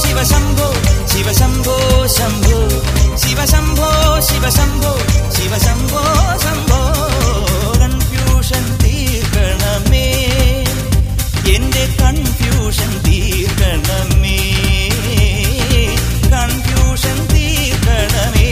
ശിവശംഭോ ശിവശംഭോ ശംഭോ ശിവശംഭോ ശിവശംഭോ ശിവശംഭോ ശംഭോ. Confusion തീർക്കണമേ എന്റെ confusion തീർക്കണമേ, കൺഫ്യൂഷൻ തീർക്കണമേ.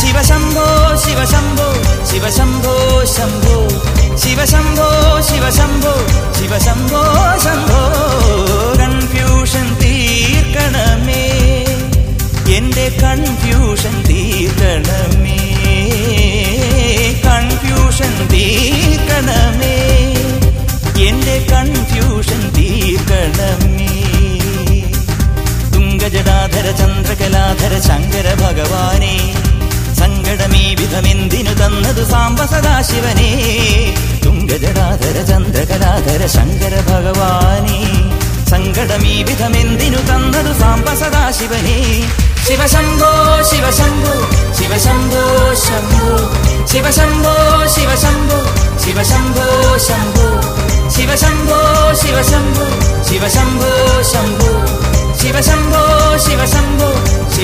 ശിവശംഭോ ശിവശംഭോ ശിവശംഭോ ശിവശംഭോ ശിവശംഭോ ശിവശംഭോ